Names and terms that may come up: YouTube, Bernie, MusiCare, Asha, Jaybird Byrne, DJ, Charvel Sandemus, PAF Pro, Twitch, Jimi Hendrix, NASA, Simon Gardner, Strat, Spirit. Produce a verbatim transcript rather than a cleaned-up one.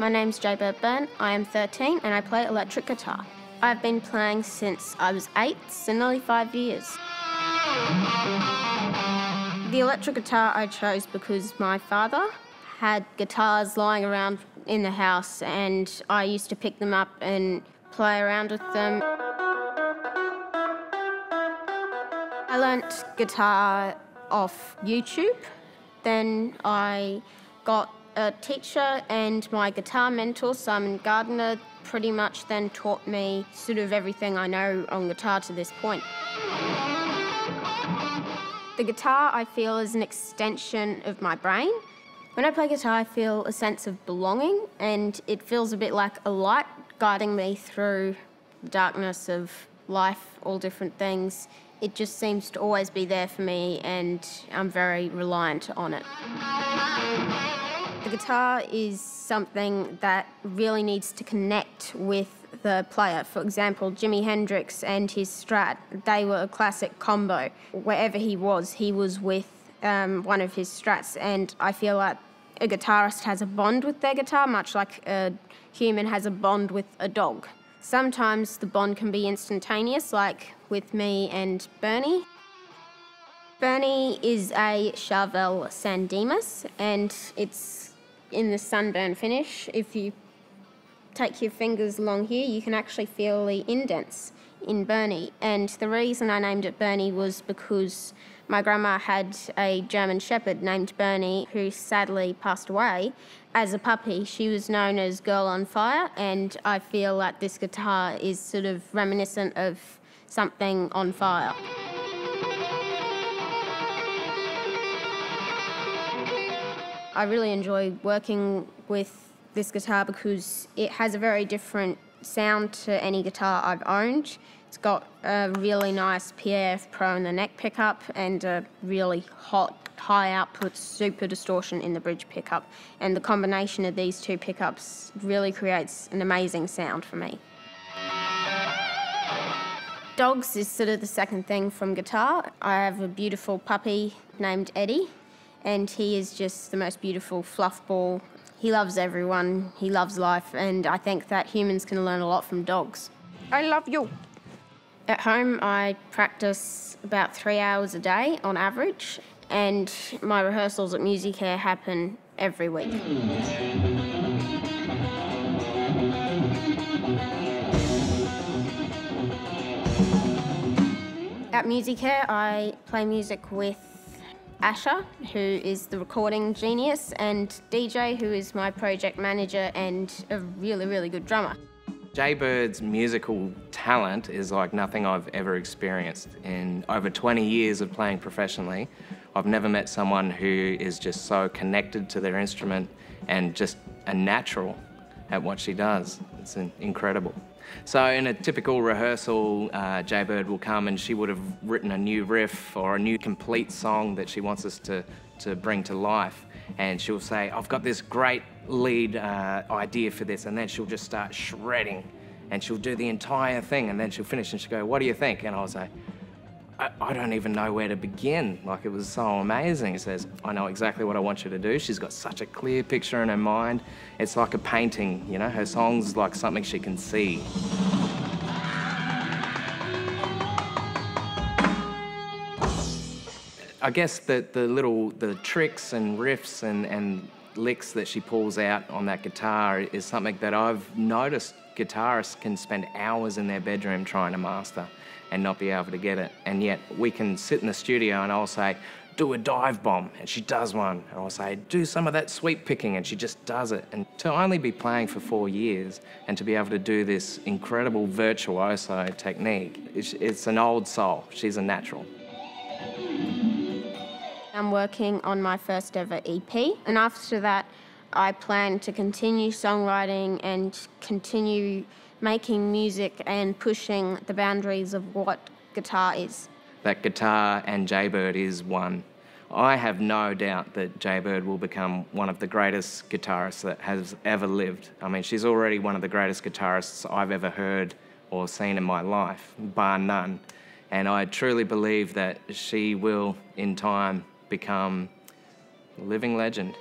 My name's Jaybird Byrne, I am thirteen and I play electric guitar. I've been playing since I was eight, so nearly five years. The electric guitar I chose because my father had guitars lying around in the house and I used to pick them up and play around with them. I learnt guitar off YouTube. Then I got a teacher and my guitar mentor, Simon Gardner, pretty much then taught me sort of everything I know on guitar to this point. The guitar, I feel, is an extension of my brain. When I play guitar, I feel a sense of belonging, and it feels a bit like a light guiding me through the darkness of life, all different things. It just seems to always be there for me, and I'm very reliant on it. The guitar is something that really needs to connect with the player. For example, Jimi Hendrix and his Strat, they were a classic combo. Wherever he was, he was with um, one of his Strats, and I feel like a guitarist has a bond with their guitar, much like a human has a bond with a dog. Sometimes the bond can be instantaneous, like with me and Bernie. Bernie is a Charvel Sandemus, and it's in the sunburn finish. If you take your fingers along here, you can actually feel the indents in Bernie. And the reason I named it Bernie was because my grandma had a German shepherd named Bernie, who sadly passed away. As a puppy, she was known as Girl on Fire, and I feel like this guitar is sort of reminiscent of something on fire. I really enjoy working with this guitar because it has a very different sound to any guitar I've owned. It's got a really nice P A F Pro in the neck pickup and a really hot, high output, super distortion in the bridge pickup. And the combination of these two pickups really creates an amazing sound for me. Dogs is sort of the second thing from guitar. I have a beautiful puppy named Eddie, and he is just the most beautiful fluff ball. He loves everyone, he loves life, and I think that humans can learn a lot from dogs. I love you. At home, I practice about three hours a day on average, and my rehearsals at MusiCare happen every week. At MusiCare, I play music with Asha, who is the recording genius, and D J, who is my project manager and a really, really good drummer. Jaybird's musical talent is like nothing I've ever experienced. In over twenty years of playing professionally, I've never met someone who is just so connected to their instrument and just a natural at what she does. It's incredible. So in a typical rehearsal, uh, Jaybird will come and she would have written a new riff or a new complete song that she wants us to, to bring to life. And she'll say, I've got this great lead uh, idea for this, and then she'll just start shredding. And she'll do the entire thing, and then she'll finish and she'll go, what do you think? And I'll say, I, I don't even know where to begin. Like, it was so amazing. She says, I know exactly what I want you to do. She's got such a clear picture in her mind. It's like a painting, you know? Her song's like something she can see. I guess that the little, the tricks and riffs and, and licks that she pulls out on that guitar is something that I've noticed guitarists can spend hours in their bedroom trying to master and not be able to get it. And yet we can sit in the studio and I'll say, do a dive bomb, and she does one. And I'll say, do some of that sweep picking, and she just does it. And to only be playing for four years and to be able to do this incredible virtuoso technique, it's, it's an old soul. She's a natural. I'm working on my first ever E P, and after that I plan to continue songwriting and continue making music and pushing the boundaries of what guitar is. That guitar and Jaybird is one. I have no doubt that Jaybird will become one of the greatest guitarists that has ever lived. I mean, she's already one of the greatest guitarists I've ever heard or seen in my life, bar none. And I truly believe that she will, in time, become a living legend.